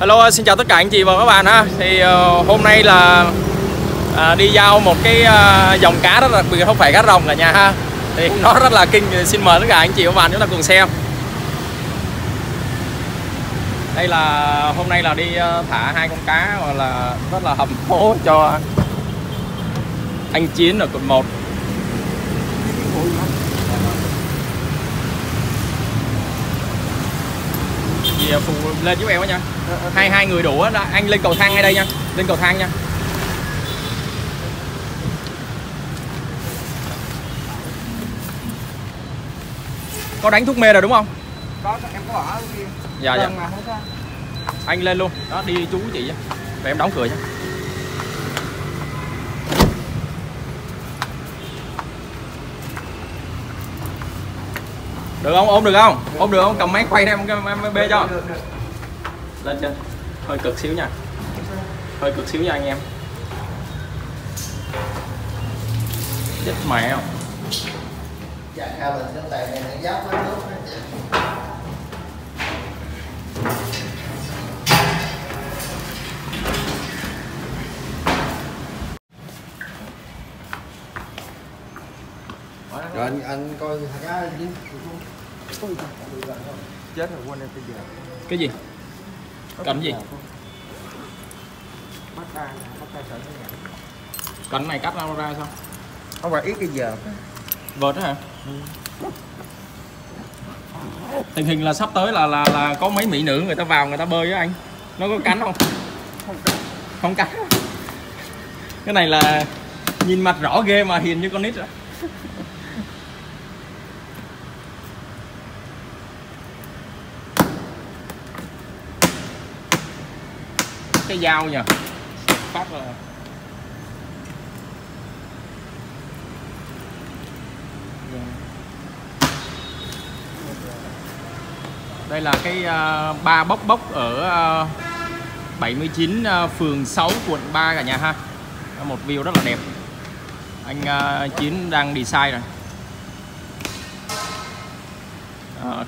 Hello, xin chào tất cả anh chị và các bạn ha. Thì hôm nay là đi giao một cái dòng cá rất là đặc biệt, không phải cá rồng cả nhà ha. Thì nó rất là kinh, xin mời tất cả anh chị và các bạn chúng ta cùng xem. Đây là hôm nay là đi thả hai con cá và là rất là hầm hố cho anh Chiến ở quận 1. Phụ lên giúp em đó nha, hai người đủ đó. Anh lên cầu thang ngay đây nha, lên cầu thang nha. Có đánh thuốc mê rồi đúng không? Có, em có ở kia. Dạ dạ. Anh lên luôn, đó đi chú chị nhé. Và em đóng cửa nhé. Được không? Ôm được không? Ôm được không? Cầm máy quay em bê cho. Lên trên. Hơi cực xíu nha. Hơi cực xíu nha anh em. Chết mẹ không? Rồi anh coi cá chứ. Chết rồi, quên em cái gì. Cái gì? Cần gì? Cần này cắt ra sao? Không phải ít cái giờ. Vợt đó hả? Ừ. Tình hình là sắp tới là có mấy mỹ nữ người ta vào người ta bơi với anh. Nó có cắn không? Không cắn. Không cắn. Cái này là nhìn mặt rõ ghê mà hiền như con nít rồi. Cái dao nhờ phát là đây là cái ba bốc bốc ở 79 phường 6 quận 3 cả nhà ha. Một view rất là đẹp. Anh Chiến đang design rồi.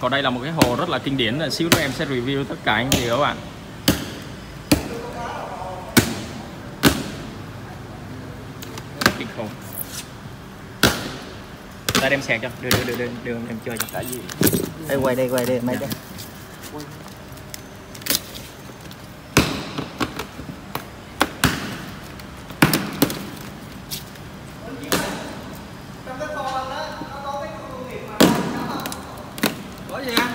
Còn đây là một cái hồ rất là kinh điển, là xíu nữa em sẽ review tất cả anh chị các bạn. Ta đem sạc cho, đưa em chơi cho. Tại vì đây quay đây mấy cái. Có gì anh?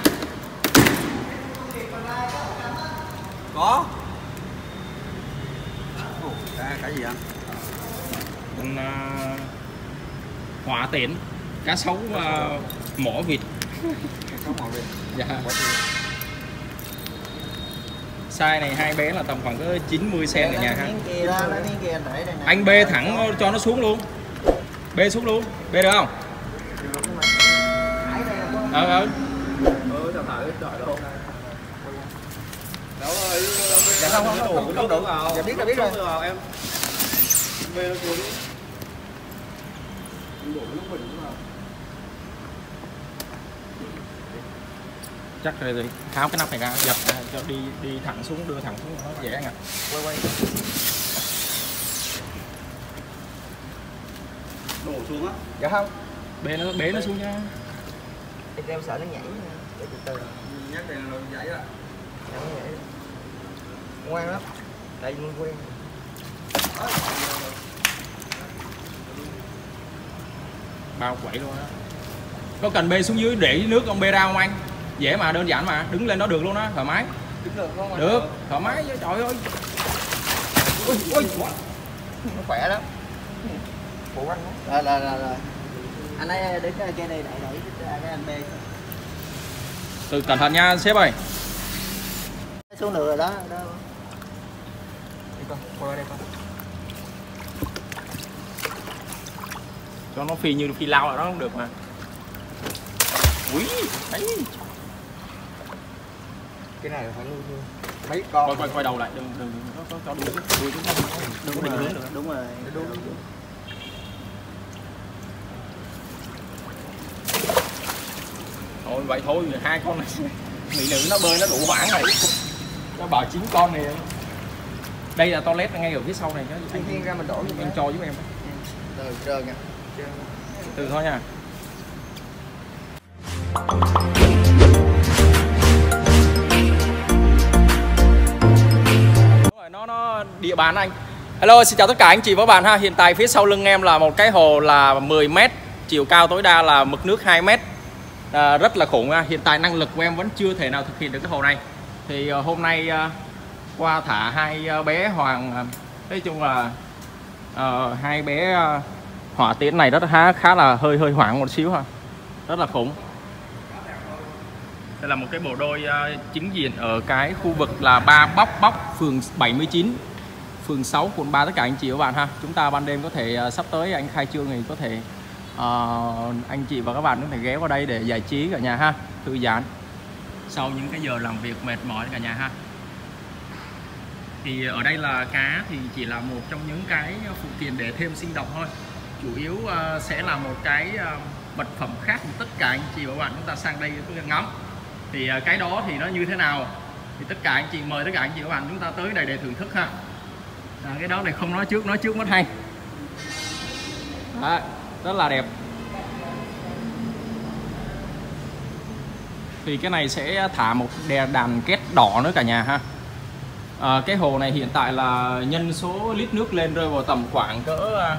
Có. Cái gì anh? Con hỏa tiễn. Cá sấu mỏ vịt. Dạ. Size này hai bé là tầm khoảng có 90 cm ở nhà ha. Anh bê thẳng cho nó xuống luôn. Bê xuống luôn. Bê được không? Ừ. Dạ không đủ. Dạ biết rồi, biết rồi. Em bê nó xuống. Chắc rồi tháo cái nắp này ra, dập ra cho đi thẳng xuống, đưa thẳng xuống nó dễ anh ạ. Quay đổ xuống á. Dạ không. Bế nó xuống nha. Em sợ nó nhảy. Để từ từ. Nhắc này nó nhảy rồi. Ngoan lắm. Tại vì quen. Bao quẩy luôn á. Có cần bê xuống dưới để nước ông bê ra không anh? Dễ mà, đơn giản mà, đứng lên đó được luôn á, thoải mái. Được, thoải mái với trời ơi. Ôi, nó khỏe lắm. Phụ anh đó. Rồi. Anh ấy đứng cái này đẩy cái anh bê. Từ cẩn thận nha sếp ơi. Số nửa đó, đó. Đi con, qua đây con. Cho nó phi như phi lao là nó không được mà. Ui, đấy. Cái này phải nuôi thôi. Mấy con. Quay đầu lại, đừng nó cho đuôi chứ. Đừng có đỉnh nữa. Đúng rồi. Thôi vậy thôi, hai con này mỹ nữ nó bơi nó đủ hoảng rồi. Nó bảo 9 con này. Đây là toilet ngay ở phía sau này. Anh ra mình đổ anh cho giúp em. Từ trơn nha. Từ thôi nha. Nó địa bàn anh. Hello, xin chào tất cả anh chị và các bạn ha. Hiện tại phía sau lưng em là một cái hồ là 10 m, chiều cao tối đa là mực nước 2 m. Rất là khủng. Hiện tại năng lực của em vẫn chưa thể nào thực hiện được cái hồ này. Thì hôm nay qua thả hai bé Hoàng, nói chung là hai bé hỏa tiễn này rất khá là hơi hoảng một xíu ha. Rất là khủng. Đây là một cái bộ đôi chính diện ở cái khu vực là Ba Bóc Bóc, phường 79, phường 6, quận 3 tất cả anh chị và các bạn ha. Chúng ta ban đêm có thể sắp tới anh khai trương thì có thể anh chị và các bạn có thể ghé vào đây để giải trí cả nhà ha, thư giãn sau những cái giờ làm việc mệt mỏi cả nhà ha. Thì ở đây là cá thì chỉ là một trong những cái phụ kiện để thêm sinh động thôi. Chủ yếu sẽ là một cái vật phẩm khác của tất cả anh chị và các bạn chúng ta sang đây ngắm. Thì cái đó thì nó như thế nào thì tất cả anh chị mời tất cả anh chị và các bạn chúng ta tới đây để thưởng thức ha. Cái đó này không nói trước mất hay. Đó, rất là đẹp. Thì cái này sẽ thả một đàn két đỏ nữa cả nhà ha. Cái hồ này hiện tại là nhân số lít nước lên rơi vào tầm khoảng cỡ